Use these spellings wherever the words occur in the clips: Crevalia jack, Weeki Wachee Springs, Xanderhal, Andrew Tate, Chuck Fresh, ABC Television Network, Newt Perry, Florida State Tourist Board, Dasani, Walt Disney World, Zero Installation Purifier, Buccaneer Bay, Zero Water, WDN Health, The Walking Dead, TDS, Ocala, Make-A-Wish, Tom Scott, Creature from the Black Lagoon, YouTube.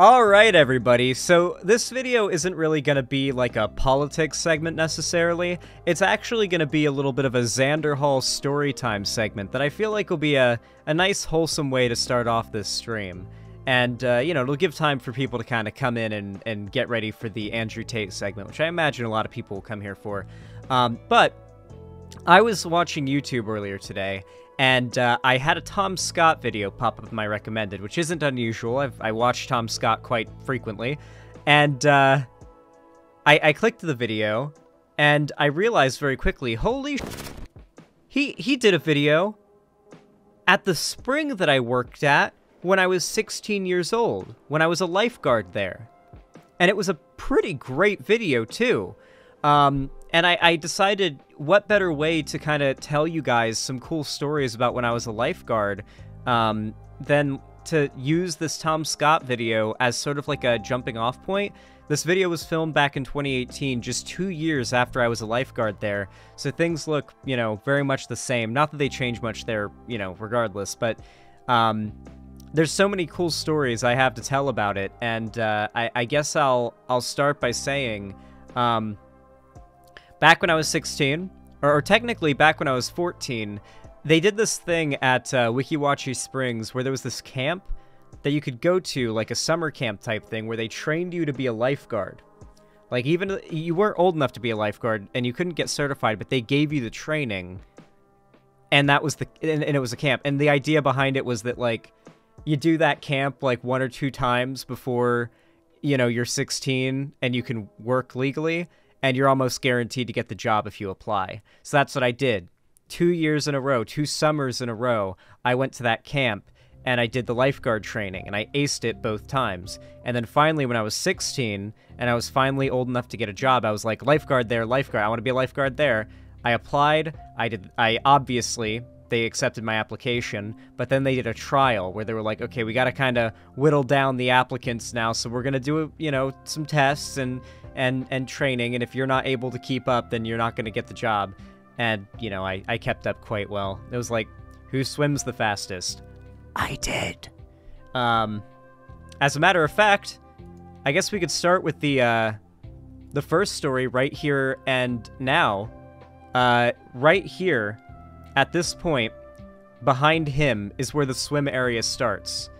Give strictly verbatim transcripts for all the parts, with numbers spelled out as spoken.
Alright everybody, so this video isn't really gonna be like a politics segment necessarily. It's actually gonna be a little bit of a Xanderhal storytime segment that I feel like will be a, a nice wholesome way to start off this stream. And, uh, you know, it'll give time for people to kind of come in and, and get ready for the Andrew Tate segment, which I imagine a lot of people will come here for. Um, but, I was watching YouTube earlier today, and uh, I had a Tom Scott video pop up in my recommended, which isn't unusual. I've, I watch Tom Scott quite frequently. And uh, I, I clicked the video, and I realized very quickly, holy sh**, he, he did a video at the spring that I worked at when I was sixteen years old, when I was a lifeguard there. And it was a pretty great video, too. Um, and I, I decided, what better way to kind of tell you guys some cool stories about when I was a lifeguard um, than to use this Tom Scott video as sort of like a jumping off point. This video was filmed back in twenty eighteen, just two years after I was a lifeguard there, so things look, you know, very much the same. Not that they change much there, you know, regardless, but um, there's so many cool stories I have to tell about it, and uh, I, I guess I'll, I'll start by saying, um, back when I was sixteen, or, or technically back when I was fourteen, they did this thing at uh, Weeki Wachee Springs where there was this camp that you could go to, like a summer camp type thing, where they trained you to be a lifeguard. Like, even you weren't old enough to be a lifeguard and you couldn't get certified, but they gave you the training, and that was the and, and it was a camp. And the idea behind it was that, like, you do that camp like one or two times before, you know, you're sixteen and you can work legally. And you're almost guaranteed to get the job if you apply. So that's what I did. Two years in a row, two summers in a row, I went to that camp, and I did the lifeguard training, and I aced it both times. And then finally, when I was sixteen, and I was finally old enough to get a job, I was like, lifeguard there, lifeguard, I want to be a lifeguard there. I applied, I did, I obviously, they accepted my application, but then they did a trial where they were like, okay, we got to kind of whittle down the applicants now, so we're going to do, you know, some tests and and and training, and if you're not able to keep up, then you're not going to get the job. And, you know, I, I kept up quite well. It was like, who swims the fastest? I did. Um, as a matter of fact, I guess we could start with the, uh, the first story right here and now. Uh, right here, at this point, behind him is where the swim area starts.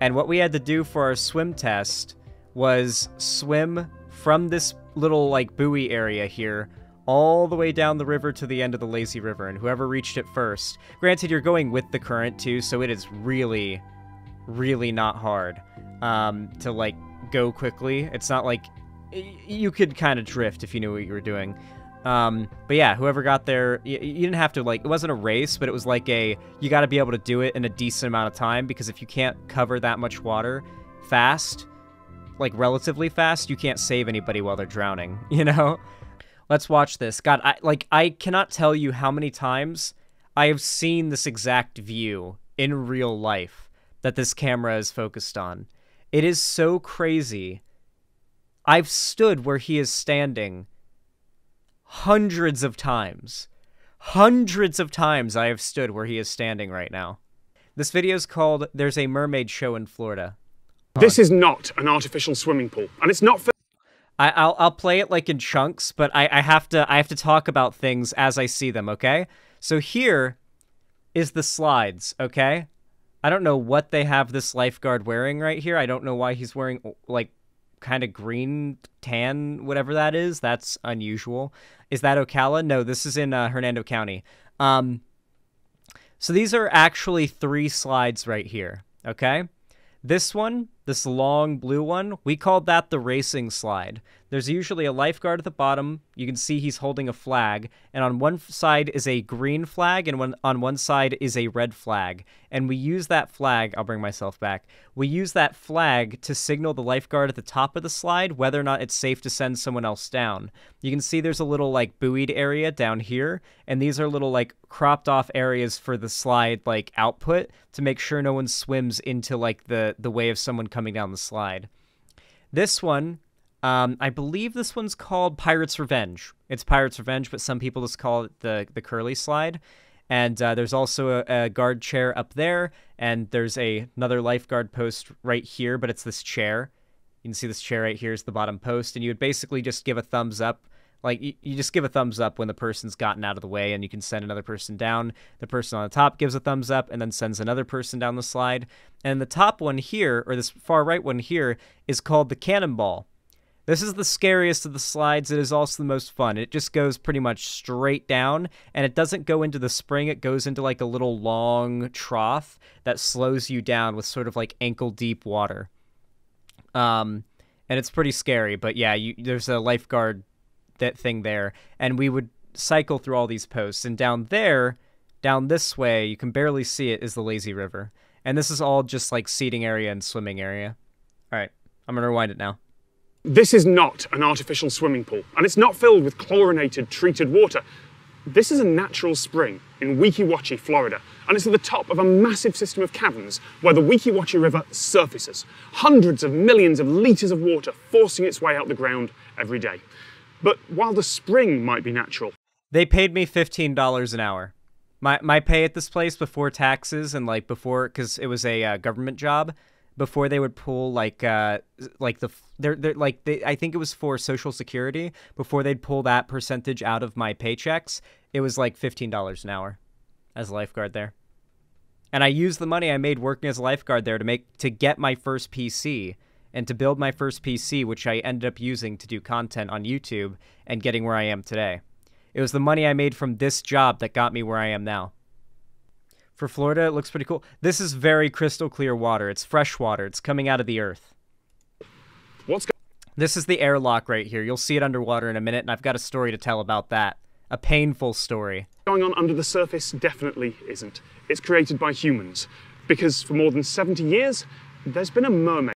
And what we had to do for our swim test was swim from this little, like, buoy area here all the way down the river to the end of the lazy river, and whoever reached it first. Granted, you're going with the current, too, so it is really, really not hard um, to, like, go quickly. It's not like... You could kind of drift if you knew what you were doing. Um, but yeah, whoever got there, you, you didn't have to, like, it wasn't a race, but it was like a, you gotta be able to do it in a decent amount of time, because if you can't cover that much water fast, like, relatively fast, you can't save anybody while they're drowning, you know? Let's watch this. God, I, like, I cannot tell you how many times I have seen this exact view in real life that this camera is focused on. It is so crazy. I've stood where he is standing hundreds of times. Hundreds of times I have stood where he is standing right now. This video is called There's a Mermaid Show in Florida. This is not an artificial swimming pool, and it's not for... I, I'll, I'll play it, like, in chunks, but I, I have to I have to talk about things as I see them, okay? So here is the slides, okay? I don't know what they have this lifeguard wearing right here. I don't know why he's wearing, like, kind of green, tan, whatever that is. That's unusual. Is that Ocala? No, this is in uh, Hernando County. Um, so these are actually three slides right here, okay? This one, this long blue one, we called that the racing slide. There's usually a lifeguard at the bottom. You can see he's holding a flag, and on one side is a green flag, and one, on one side is a red flag. And we use that flag, I'll bring myself back, we use that flag to signal the lifeguard at the top of the slide whether or not it's safe to send someone else down. You can see there's a little, like, buoyed area down here, and these are little, like, cropped off areas for the slide, like, output to make sure no one swims into, like, the, the way of someone coming down the slide. This one... Um, I believe this one's called Pirate's Revenge. It's Pirate's Revenge, but some people just call it the, the curly slide. And uh, there's also a, a guard chair up there, and there's a, another lifeguard post right here, but it's this chair. You can see this chair right here is the bottom post, and you would basically just give a thumbs up. Like, you, you just give a thumbs up when the person's gotten out of the way, and you can send another person down. The person on the top gives a thumbs up and then sends another person down the slide. And the top one here, or this far right one here, is called the cannonball. This is the scariest of the slides. It is also the most fun. It just goes pretty much straight down, and it doesn't go into the spring. It goes into like a little long trough that slows you down with sort of like ankle deep water. Um, and it's pretty scary, but yeah, you, there's a lifeguard that thing there, and we would cycle through all these posts. And down there, down this way, you can barely see it, is the lazy river. And this is all just like seating area and swimming area. All right, I'm gonna rewind it now. This is not an artificial swimming pool, and it's not filled with chlorinated, treated water. This is a natural spring in Weeki Wachee, Florida, and it's at the top of a massive system of caverns where the Weeki Wachee River surfaces, hundreds of millions of litres of water forcing its way out the ground every day. But while the spring might be natural... They paid me fifteen dollars an hour. My, my pay at this place before taxes and, like, before... Because it was a uh, government job. Before they would pull, like, uh, like the... They're, they're, like they, I think it was for Social Security. Before they'd pull that percentage out of my paychecks, it was like fifteen dollars an hour as a lifeguard there. And I used the money I made working as a lifeguard there to make to get my first P C and to build my first P C, which I ended up using to do content on YouTube and getting where I am today. It was the money I made from this job that got me where I am now. For Florida, it looks pretty cool. This is very crystal clear water. It's fresh water. It's coming out of the earth. What's this is the airlock right here. You'll see it underwater in a minute, and I've got a story to tell about that. A painful story. Going on under the surface definitely isn't. It's created by humans, because for more than seventy years, there's been a mermaid.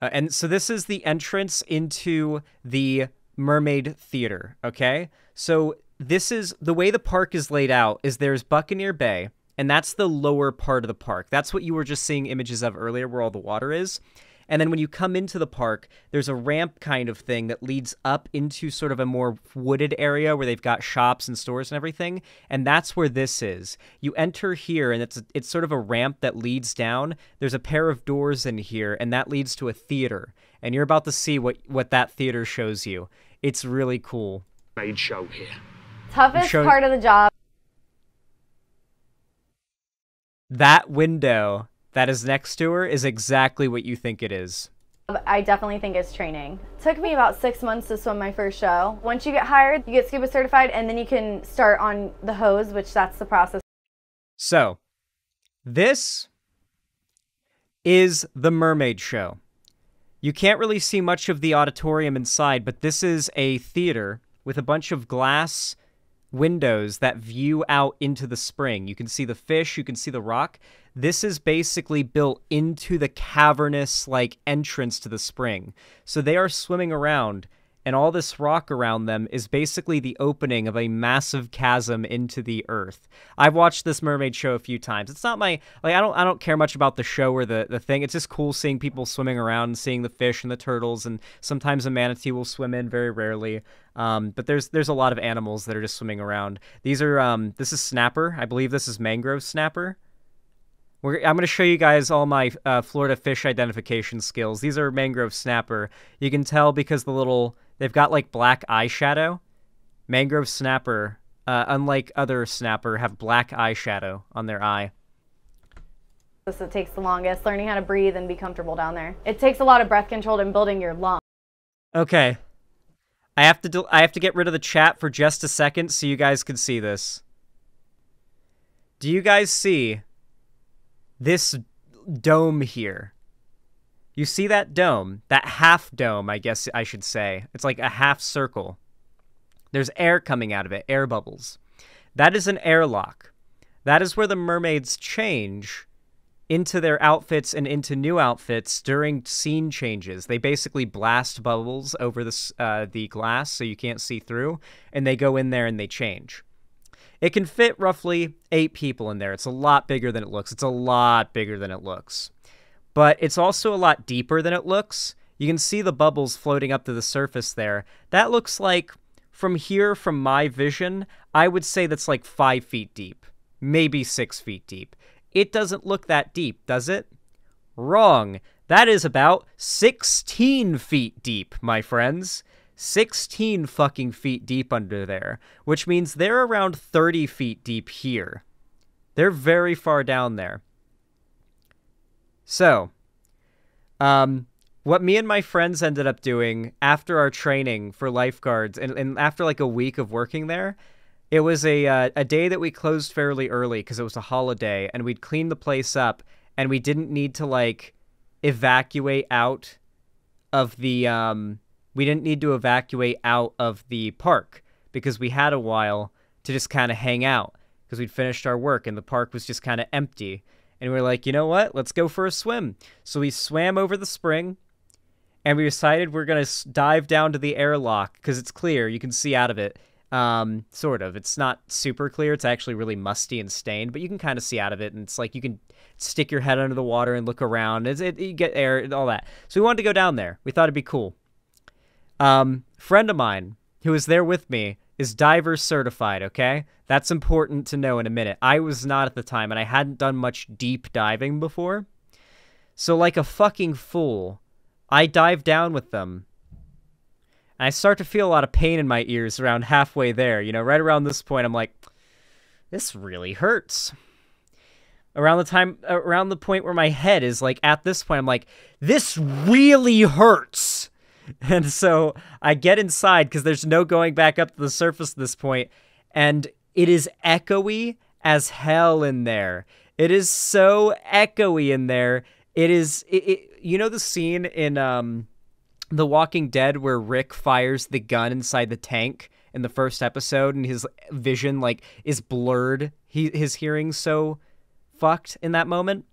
Uh, and so this is the entrance into the Mermaid Theater, okay? So this is, the way the park is laid out is there's Buccaneer Bay, and that's the lower part of the park. That's what you were just seeing images of earlier, where all the water is. And then when you come into the park, there's a ramp kind of thing that leads up into sort of a more wooded area where they've got shops and stores and everything. And that's where this is. You enter here, and it's it's sort of a ramp that leads down. There's a pair of doors in here, and that leads to a theater. And you're about to see what, what that theater shows you. It's really cool. Made show here. Toughest part of the job. That window that is next to her is exactly what you think it is. I definitely think it's training. It took me about six months to swim my first show. Once you get hired, you get scuba certified, and then you can start on the hose, which that's the process. So, this is the mermaid show. You can't really see much of the auditorium inside, but this is a theater with a bunch of glass windows that view out into the spring. You can see the fish, you can see the rock. This is basically built into the cavernous, like, entrance to the spring. So they are swimming around, and all this rock around them is basically the opening of a massive chasm into the earth. I've watched this mermaid show a few times. It's not my, like, I don't I don't care much about the show or the, the thing. It's just cool seeing people swimming around and seeing the fish and the turtles, and sometimes a manatee will swim in, very rarely. Um, but there's there's a lot of animals that are just swimming around. These are, um, this is snapper. I believe this is mangrove snapper. We're, I'm going to show you guys all my uh, Florida fish identification skills. These are mangrove snapper. You can tell because the little... They've got, like, black eyeshadow. Mangrove snapper, uh, unlike other snapper, have black eyeshadow on their eye. This it takes the longest, learning how to breathe and be comfortable down there. It takes a lot of breath control and building your lungs. Okay. I have to do, I have to get rid of the chat for just a second so you guys can see this. Do you guys see this dome here? You see that dome, that half dome, I guess I should say. It's like a half circle. There's air coming out of it, air bubbles. That is an airlock. That is where the mermaids change into their outfits and into new outfits during scene changes. They basically blast bubbles over the, uh, the glass so you can't see through, and they go in there and they change. It can fit roughly eight people in there. It's a lot bigger than it looks. It's a lot bigger than it looks. But it's also a lot deeper than it looks. You can see the bubbles floating up to the surface there. That looks like, from here, from my vision, I would say that's like five feet deep. Maybe six feet deep. It doesn't look that deep, does it? Wrong. That is about sixteen feet deep, my friends. sixteen fucking feet deep under there, which means they're around thirty feet deep here. They're very far down there. So, um, what me and my friends ended up doing after our training for lifeguards and, and after like a week of working there, it was a, uh, a day that we closed fairly early because it was a holiday, and we'd cleaned the place up and we didn't need to like evacuate out of the, um, we didn't need to evacuate out of the park because we had a while to just kind of hang out because we'd finished our work and the park was just kind of empty. And we were like, you know what? Let's go for a swim. So we swam over the spring, and we decided we're going to dive down to the airlock because it's clear. You can see out of it, um, sort of. It's not super clear. It's actually really musty and stained, but you can kind of see out of it. And it's like you can stick your head under the water and look around. It's, it, you get air and all that. So we wanted to go down there. We thought it'd be cool. Um, friend of mine who was there with me is diver certified, okay? That's important to know in a minute. I was not at the time, and I hadn't done much deep diving before. So like a fucking fool, I dive down with them. And I start to feel a lot of pain in my ears around halfway there. You know, right around this point, I'm like, this really hurts. Around the time, around the point where my head is like, at this point, I'm like, this really hurts. And so I get inside because there's no going back up to the surface at this point, and it is echoey as hell in there. It is so echoey in there. It is, it, it, you know the scene in um, The Walking Dead where Rick fires the gun inside the tank in the first episode, and his vision like is blurred. He his hearing's so fucked in that moment.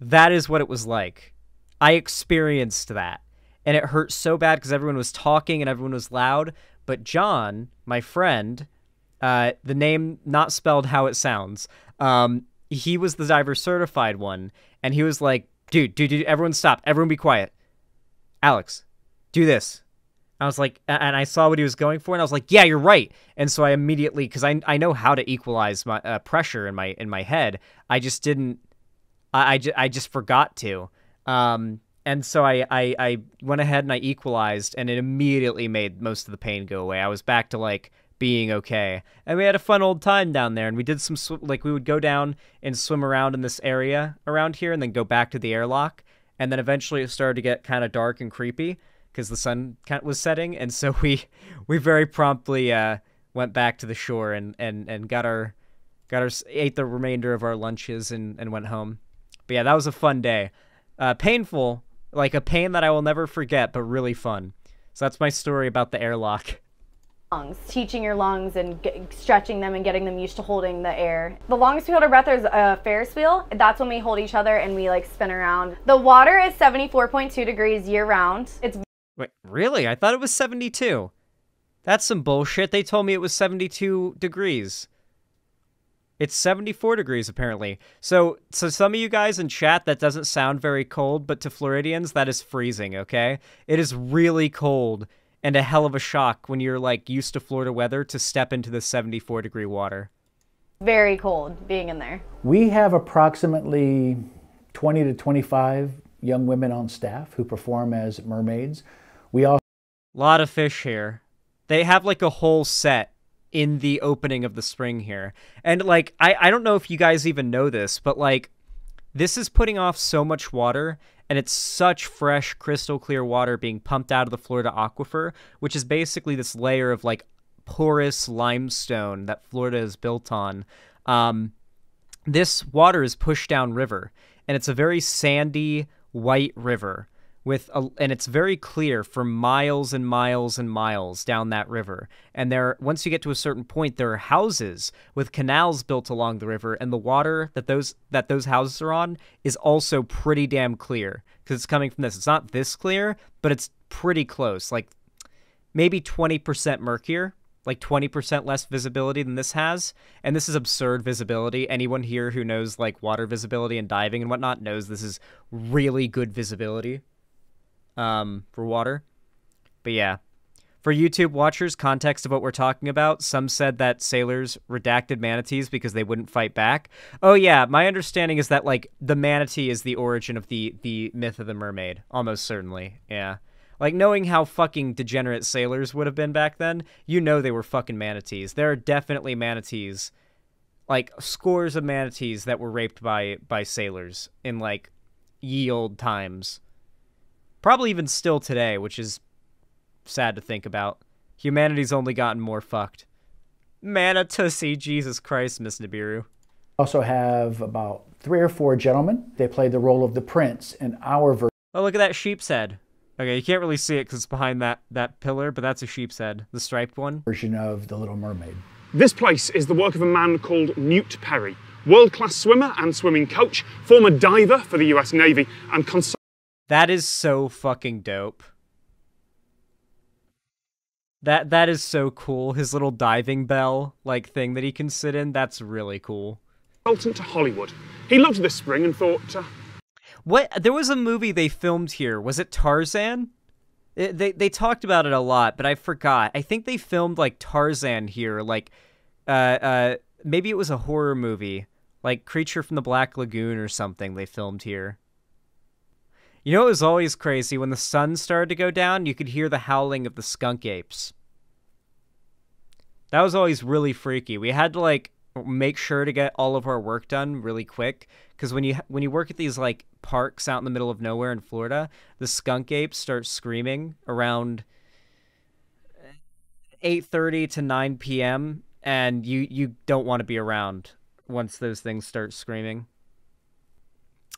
That is what it was like. I experienced that. And it hurt so bad because everyone was talking and everyone was loud. But John, my friend, uh, the name not spelled how it sounds, um, he was the diver certified one. And he was like, dude, dude, dude, everyone stop. Everyone be quiet. Alex, do this. I was like, and I saw what he was going for, and I was like, yeah, you're right. And so I immediately, because I, I know how to equalize my uh, pressure in my in my head. I just didn't, I, I, ju I just forgot to. Um... And so I, I, I went ahead and I equalized, and it immediately made most of the pain go away. I was back to, like, being okay. And we had a fun old time down there, and we did some, sw like, we would go down and swim around in this area around here and then go back to the airlock. And then eventually it started to get kind of dark and creepy because the sun kind of was setting. And so we we very promptly uh, went back to the shore and, and, and got our, got our, ate the remainder of our lunches and, and went home. But yeah, that was a fun day. Uh, painful. Like a pain that I will never forget, but really fun. So that's my story about the airlock. Lungs, teaching your lungs and g stretching them and getting them used to holding the air. The longest we hold our breath is a Ferris wheel. That's when we hold each other and we like spin around. The water is seventy-four point two degrees year round. It's wait, really? I thought it was seventy-two. That's some bullshit. They told me it was seventy-two degrees. It's seventy-four degrees, apparently. So, so some of you guys in chat, that doesn't sound very cold, but to Floridians, that is freezing, okay? It is really cold and a hell of a shock when you're, like, used to Florida weather to step into the seventy-four degree water. Very cold being in there. We have approximately twenty to twenty-five young women on staff who perform as mermaids. We also... A lot of fish here. They have, like, a whole set in the opening of the spring here. And like, I, I don't know if you guys even know this, but like, this is putting off so much water, and it's such fresh, crystal clear water being pumped out of the Florida aquifer, which is basically this layer of like porous limestone that Florida is built on. Um, this water is pushed down river, and it's a very sandy, white river with a, and it's very clear for miles and miles and miles down that river. And there, once you get to a certain point, there are houses with canals built along the river, and the water that those that those houses are on is also pretty damn clear because it's coming from this. It's not this clear, but it's pretty close, like maybe twenty percent murkier, like twenty percent less visibility than this has. And this is absurd visibility. Anyone here who knows like water visibility and diving and whatnot knows this is really good visibility. Um, for water. But yeah, For YouTube watchers, context of what we're talking about, some said that sailors redacted manatees because they wouldn't fight back. Oh, yeah, my understanding is that, like, the manatee is the origin of the, the myth of the mermaid, almost certainly, yeah. Like, knowing how fucking degenerate sailors would have been back then, you know they were fucking manatees. There are definitely manatees, like, scores of manatees that were raped by, by sailors in, like, ye old times. Probably even still today, which is... sad to think about. Humanity's only gotten more fucked. Manatussy, Jesus Christ, Miss Nibiru. Also have about three or four gentlemen. They played the role of the prince in our version. Oh, look at that sheep's head. Okay, you can't really see it because it's behind that, that pillar, but that's a sheep's head. The striped one. Version of The Little Mermaid. This place is the work of a man called Newt Perry. World-class swimmer and swimming coach, former diver for the U S Navy, and consultant. That is so fucking dope. That that is so cool. His little diving bell like thing that he can sit in. That's really cool. Consultant to Hollywood. He looked this spring and thought. Uh... What? There was a movie they filmed here. Was it Tarzan? It, they they talked about it a lot, but I forgot. I think they filmed like Tarzan here. Like, uh, uh, maybe it was a horror movie, like Creature from the Black Lagoon or something. They filmed here. You know, it was always crazy. When the sun started to go down, you could hear the howling of the skunk apes. That was always really freaky. We had to, like, make sure to get all of our work done really quick. Because when you, when you work at these, like, parks out in the middle of nowhere in Florida, the skunk apes start screaming around eight thirty to nine p m And you, you don't want to be around once those things start screaming.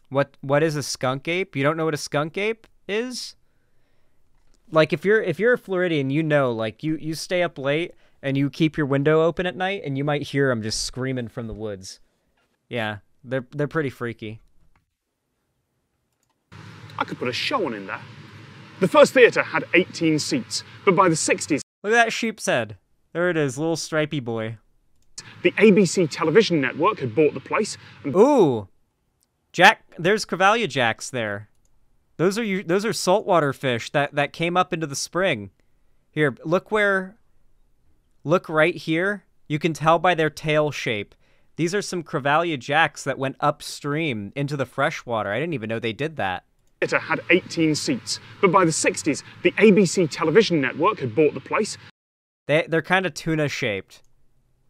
What what is a skunk ape? You don't know what a skunk ape is? Like if you're if you're a Floridian, you know, like you you stay up late and you keep your window open at night and you might hear them just screaming from the woods. Yeah, they're they're pretty freaky. I could put a show on in there. The first theater had eighteen seats, but by the sixties, look at that sheep's head. There it is, little stripy boy. The A B C Television Network had bought the place. And ooh. Jack, there's Crevalia jacks there. Those are those are saltwater fish that that came up into the spring. Here, look where, look right here. You can tell by their tail shape. These are some Crevalia jacks that went upstream into the freshwater. I didn't even know they did that. It had eighteen seats, but by the sixties, the A B C Television Network had bought the place. They they're kind of tuna shaped.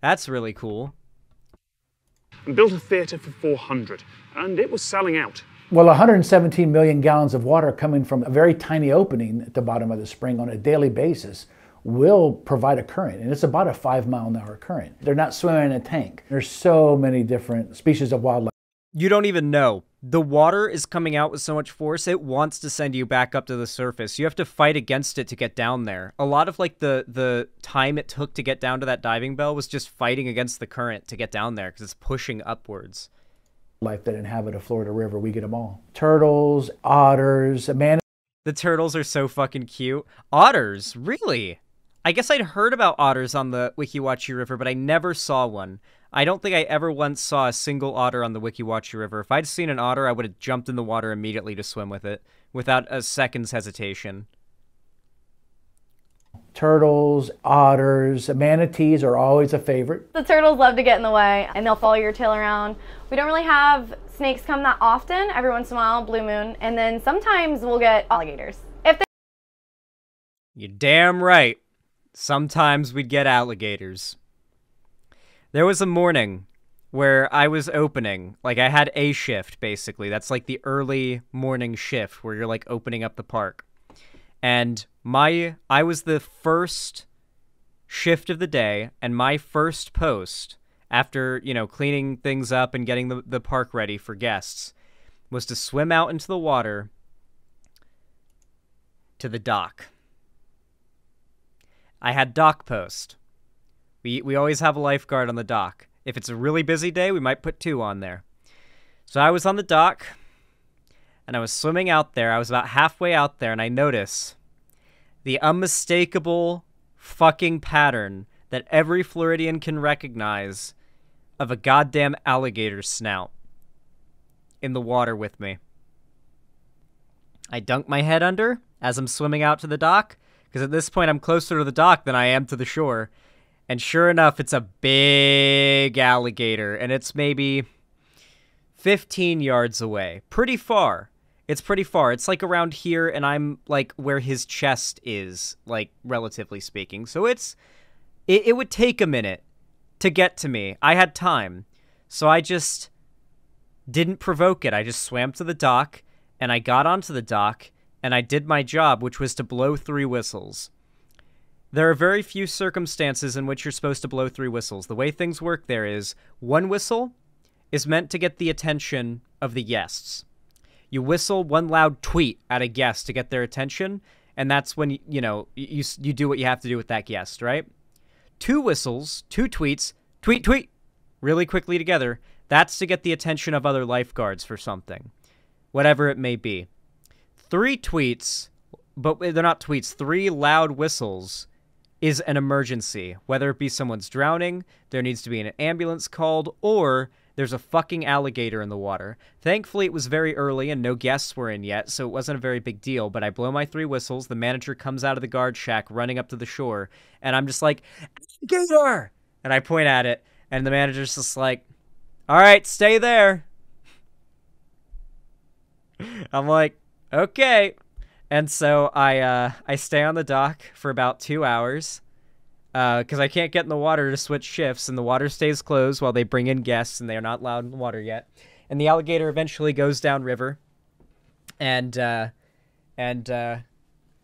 That's really cool. And built a theatre for four hundred, and it was selling out. Well, one hundred seventeen million gallons of water coming from a very tiny opening at the bottom of the spring on a daily basis will provide a current, and it's about a five mile an hour current. They're not swimming in a tank. There's so many different species of wildlife. You don't even know. The water is coming out with so much force, it wants to send you back up to the surface. You have to fight against it to get down there. A lot of like the, the time it took to get down to that diving bell was just fighting against the current to get down there because it's pushing upwards. Life that inhabit a Florida river, we get them all. Turtles, otters, man. The turtles are so fucking cute. Otters, really? I guess I'd heard about otters on the Weeki Wachee River, but I never saw one. I don't think I ever once saw a single otter on the Weeki Wachee River. If I'd seen an otter, I would have jumped in the water immediately to swim with it, without a second's hesitation. Turtles, otters, manatees are always a favorite. The turtles love to get in the way, and they'll follow your tail around. We don't really have snakes come that often, every once in a while, blue moon, and then sometimes we'll get alligators. If they- You're damn right. Sometimes we'd get alligators. There was a morning where I was opening, like I had a shift basically. That's like the early morning shift where you're like opening up the park. And my, I was the first shift of the day and my first post after, you know, cleaning things up and getting the, the park ready for guests was to swim out into the water to the dock. I had dock post. We, we always have a lifeguard on the dock. If it's a really busy day, we might put two on there. So I was on the dock, and I was swimming out there. I was about halfway out there, and I notice the unmistakable fucking pattern that every Floridian can recognize of a goddamn alligator snout in the water with me. I dunk my head under as I'm swimming out to the dock, because at this point I'm closer to the dock than I am to the shore. And sure enough, it's a big alligator, and it's maybe fifteen yards away. Pretty far. It's pretty far. It's like around here, and I'm like where his chest is, like relatively speaking. So it's, it, it would take a minute to get to me. I had time. So I just didn't provoke it. I just swam to the dock, and I got onto the dock, and I did my job, which was to blow three whistles. There are very few circumstances in which you're supposed to blow three whistles. The way things work there is one whistle is meant to get the attention of the guests. You whistle one loud tweet at a guest to get their attention, and that's when, you know, you, you do what you have to do with that guest, right? Two whistles, two tweets, tweet, tweet, really quickly together. That's to get the attention of other lifeguards for something, whatever it may be. Three tweets, but they're not tweets, three loud whistles is an emergency. Whether it be someone's drowning, there needs to be an ambulance called, or there's a fucking alligator in the water. Thankfully, it was very early and no guests were in yet, so it wasn't a very big deal, but I blow my three whistles, the manager comes out of the guard shack running up to the shore, and I'm just like, alligator! And I point at it, and the manager's just like, all right, stay there. I'm like, okay. And so I, uh, I stay on the dock for about two hours. Because uh, I can't get in the water to switch shifts, and the water stays closed while they bring in guests, and they are not loud in the water yet. And the alligator eventually goes downriver, and uh, and uh,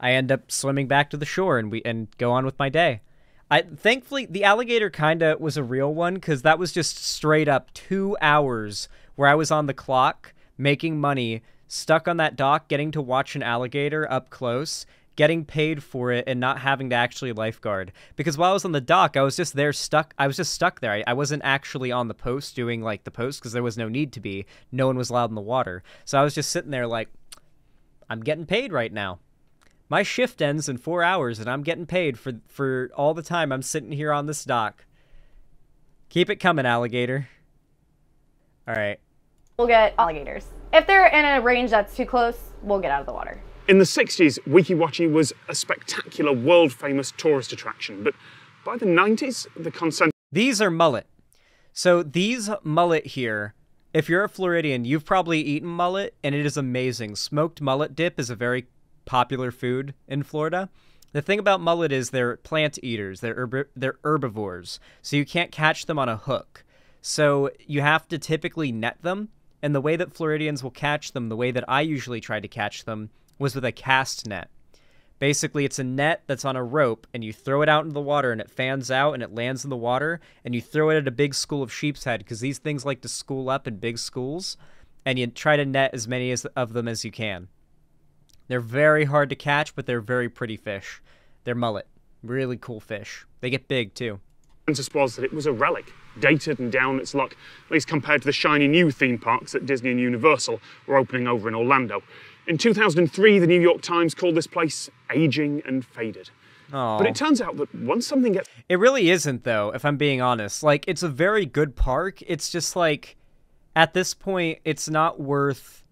I end up swimming back to the shore and we and go on with my day. I thankfully the alligator kinda was a real one, because that was just straight up two hours where I was on the clock making money, stuck on that dock, getting to watch an alligator up close, getting paid for it, and not having to actually lifeguard. Because while I was on the dock, I was just there stuck. I was just stuck there. I, I wasn't actually on the post doing like the post, because there was no need to be. No one was loud in the water. So I was just sitting there like, I'm getting paid right now. My shift ends in four hours and I'm getting paid for, for all the time I'm sitting here on this dock. Keep it coming, alligator. All right. We'll get alligators. If they're in a range that's too close, we'll get out of the water. In the sixties, Weeki Wachee was a spectacular, world-famous tourist attraction, but by the nineties, the consent... These are mullet. So these mullet here, if you're a Floridian, you've probably eaten mullet, and it is amazing. Smoked mullet dip is a very popular food in Florida. The thing about mullet is they're plant eaters, they're, herb they're herbivores, so you can't catch them on a hook. So you have to typically net them, and the way that Floridians will catch them, the way that I usually try to catch them, was with a cast net. Basically, it's a net that's on a rope, and you throw it out into the water, and it fans out, and it lands in the water, and you throw it at a big school of sheep's head, because these things like to school up in big schools, and you try to net as many as, of them as you can. They're very hard to catch, but they're very pretty fish. They're mullet. Really cool fish. They get big, too. Consensus was that it was a relic, dated and down its luck, at least compared to the shiny new theme parks that Disney and Universal were opening over in Orlando. In two thousand three, the New York Times called this place aging and faded. Aww. But it turns out that once something gets... It really isn't, though, if I'm being honest. Like, it's a very good park. It's just like, at this point, it's not worth...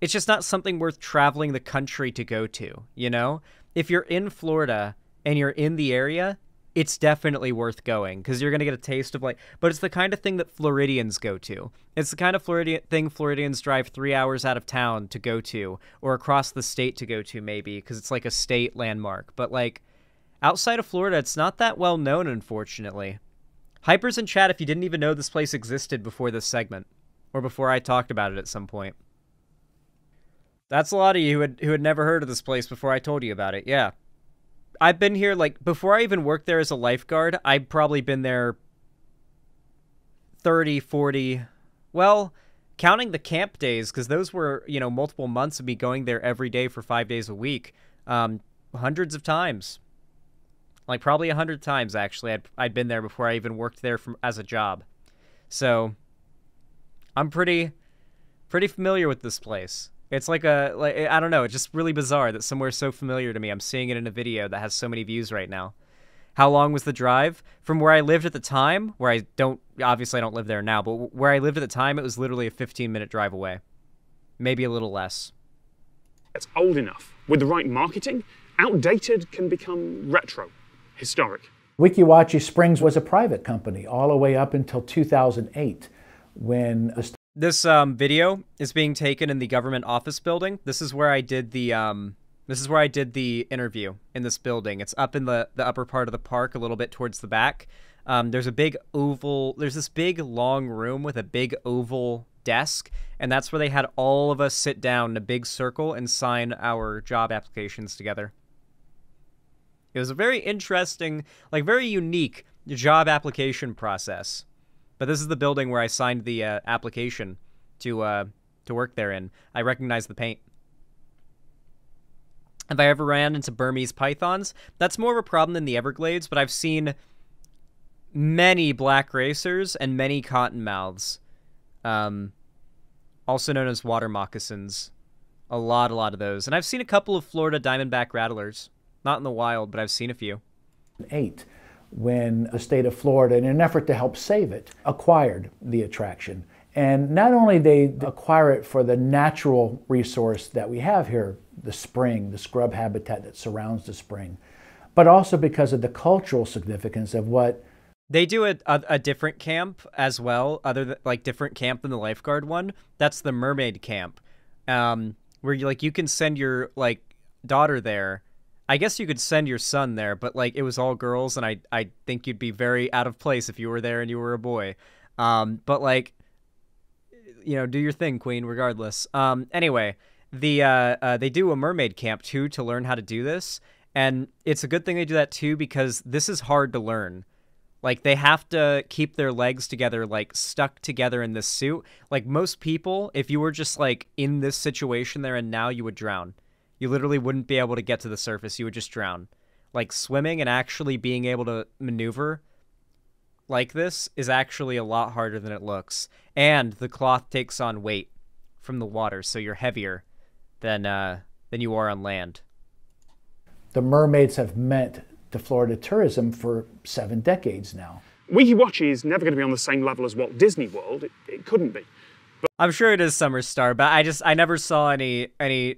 It's just not something worth traveling the country to go to, you know? If you're in Florida and you're in the area, it's definitely worth going, because you're going to get a taste of, like... But it's the kind of thing that Floridians go to. It's the kind of Floridian thing Floridians drive three hours out of town to go to, or across the state to go to, maybe, because it's like a state landmark. But, like, outside of Florida, it's not that well known, unfortunately. Hyper's in chat if you didn't even know this place existed before this segment, or before I talked about it at some point. That's a lot of you who had, who had never heard of this place before I told you about it, yeah. I've been here, like, before I even worked there as a lifeguard, I've probably been there thirty, forty, well, counting the camp days, because those were, you know, multiple months of me going there every day for five days a week, um, hundreds of times. Like, probably a hundred times, actually, I'd, I'd been there before I even worked there from, as a job. So, I'm pretty, pretty familiar with this place. It's like a, like, I don't know, it's just really bizarre that somewhere so familiar to me, I'm seeing it in a video that has so many views right now. How long was the drive? From where I lived at the time, where I don't, obviously I don't live there now, but where I lived at the time, it was literally a fifteen minute drive away. Maybe a little less. It's old enough. With the right marketing, outdated can become retro, historic. Weeki Wachee Springs was a private company all the way up until two thousand eight when... This um, video is being taken in the government office building. This is where I did the... Um... This is where I did the interview in this building. It's up in the, the upper part of the park, a little bit towards the back. Um, there's a big oval, there's this big long room with a big oval desk, and that's where they had all of us sit down in a big circle and sign our job applications together. It was a very interesting, like very unique job application process. But this is the building where I signed the uh, application to, uh, to work there in. I recognize the paint. Have I ever ran into Burmese pythons? That's more of a problem in the Everglades, but I've seen many black racers and many cottonmouths, um, also known as water moccasins. A lot, a lot of those. And I've seen a couple of Florida diamondback rattlers. Not in the wild, but I've seen a few. Eight, when the state of Florida, in an effort to help save it, acquired the attraction. And not only they acquire it for the natural resource that we have here, the spring, the scrub habitat that surrounds the spring, but also because of the cultural significance of what... They do a, a, a different camp as well, other than, like different camp than the lifeguard one. That's the mermaid camp, um, where you like you can send your like daughter there. I guess you could send your son there, but like it was all girls, and I, I think you'd be very out of place if you were there and you were a boy. Um, but like, you know, do your thing, queen, regardless. Um, anyway... The uh, uh, they do a mermaid camp, too, to learn how to do this. And it's a good thing they do that, too, because this is hard to learn. Like, they have to keep their legs together, like, stuck together in this suit. Like, most people, if you were just, like, in this situation there and now, you would drown. You literally wouldn't be able to get to the surface. You would just drown. Like, swimming and actually being able to maneuver like this is actually a lot harder than it looks. And the cloth takes on weight from the water, so you're heavier than uh, than you are on land. The mermaids have meant to Florida tourism for seven decades now. Weeki Wachee is never going to be on the same level as Walt Disney World. It, it couldn't be. But I'm sure it is Summer Star, but I just I never saw any any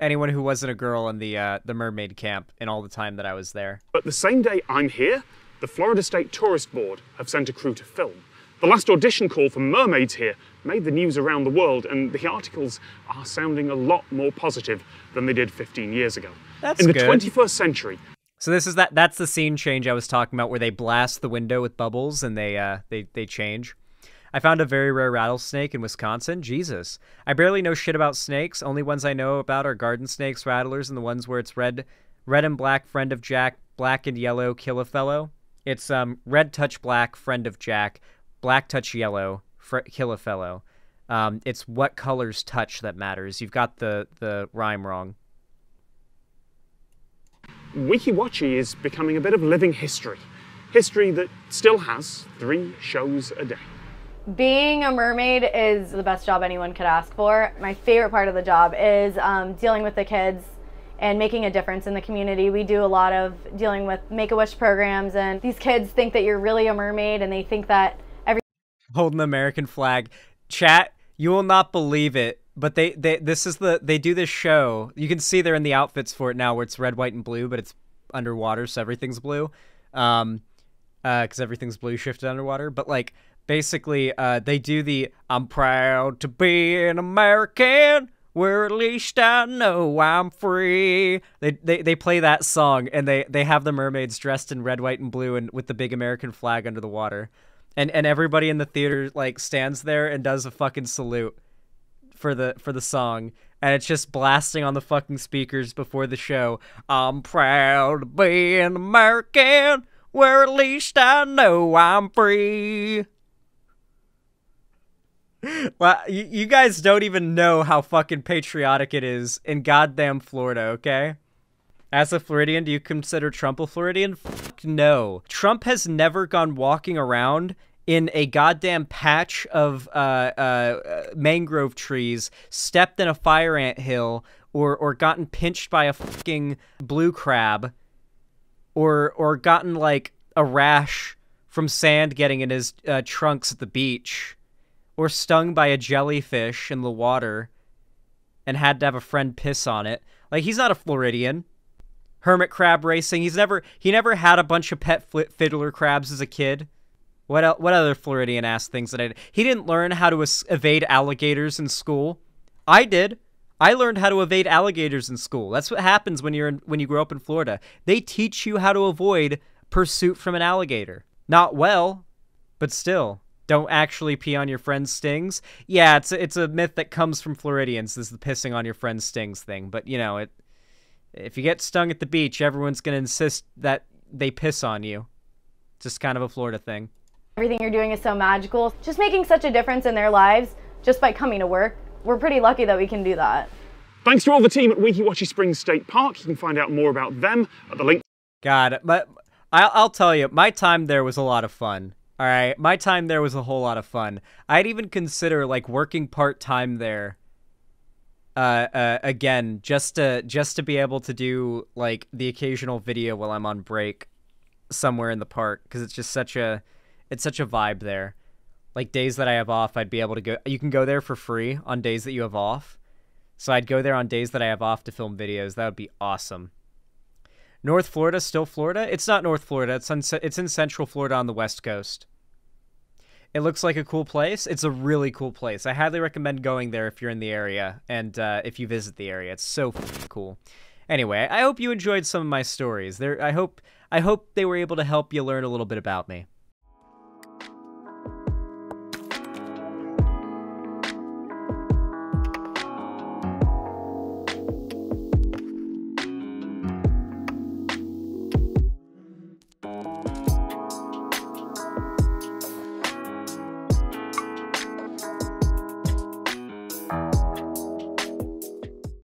anyone who wasn't a girl in the uh, the mermaid camp in all the time that I was there. But the same day I'm here, the Florida State Tourist Board have sent a crew to film. The last audition call for mermaids here made the news around the world, and the articles are sounding a lot more positive than they did fifteen years ago. That's good. In the twenty-first century. So this is that. That's the scene change I was talking about, where they blast the window with bubbles and they uh, they they change. I found a very rare rattlesnake in Wisconsin. Jesus, I barely know shit about snakes. Only ones I know about are garden snakes, rattlers, and the ones where it's red, red and black, friend of Jack, black and yellow, kill a fellow. It's um red touch black, friend of Jack. Black touch yellow, kill a fellow. Um, it's what colors touch that matters. You've got the, the rhyme wrong. Weeki Wachee is becoming a bit of living history. History that still has three shows a day. Being a mermaid is the best job anyone could ask for. My favorite part of the job is um, dealing with the kids and making a difference in the community. We do a lot of dealing with Make-A-Wish programs, and these kids think that you're really a mermaid, and they think that holding the American flag. Chat, you will not believe it, but they, they this is the they do this show. You can see they're in the outfits for it now, where it's red, white, and blue, but it's underwater, so everything's blue. Um uh because everything's blue shifted underwater. But like basically uh they do the I'm proud to be an American, where at least I know I'm free. They they, they play that song, and they, they have the mermaids dressed in red, white, and blue, and with the big American flag under the water. And and everybody in the theater like stands there and does a fucking salute for the for the song, and it's just blasting on the fucking speakers before the show. I'm proud to be an American, where at least I know I'm free. Well, you, you guys don't even know how fucking patriotic it is in goddamn Florida, okay? As a Floridian, do you consider Trump a Floridian? Fuck no. Trump has never gone walking around in a goddamn patch of uh, uh, mangrove trees, stepped in a fire ant hill, or or gotten pinched by a fucking blue crab, or or gotten like a rash from sand getting in his uh, trunks at the beach, or stung by a jellyfish in the water, and had to have a friend piss on it. Like, he's not a Floridian. hermit crab racing. He's never he never had a bunch of pet fiddler crabs as a kid. What el what other Floridian ass things that I did? He didn't learn how to evade alligators in school. I did. I learned how to evade alligators in school. That's what happens when you're in, when you grow up in Florida. They teach you how to avoid pursuit from an alligator. Not well, but still. Don't actually pee on your friend's stings. Yeah, it's a, it's a myth that comes from Floridians. This is the pissing on your friend's stings thing. But you know, it if you get stung at the beach, everyone's gonna insist that they piss on you. It's just kind of a Florida thing. Everything you're doing is so magical. Just making such a difference in their lives just by coming to work. We're pretty lucky that we can do that. Thanks to all the team at Weeki Wachee Springs State Park. You can find out more about them at the link. God, but I'll, I'll tell you, my time there was a lot of fun. All right, my time there was a whole lot of fun. I'd even consider like working part time there. Uh, uh, again, just to just to be able to do like the occasional video while I'm on break somewhere in the park, because it's just such a it's such a vibe there. Like days that I have off, I'd be able to go. You can go there for free on days that you have off. So I'd go there on days that I have off to film videos. That would be awesome. North Florida, still Florida? It's not North Florida. It's, on, it's in Central Florida on the West Coast. It looks like a cool place. It's a really cool place. I highly recommend going there if you're in the area and uh, if you visit the area. It's so cool. Anyway, I hope you enjoyed some of my stories. There, I hope I hope they were able to help you learn a little bit about me.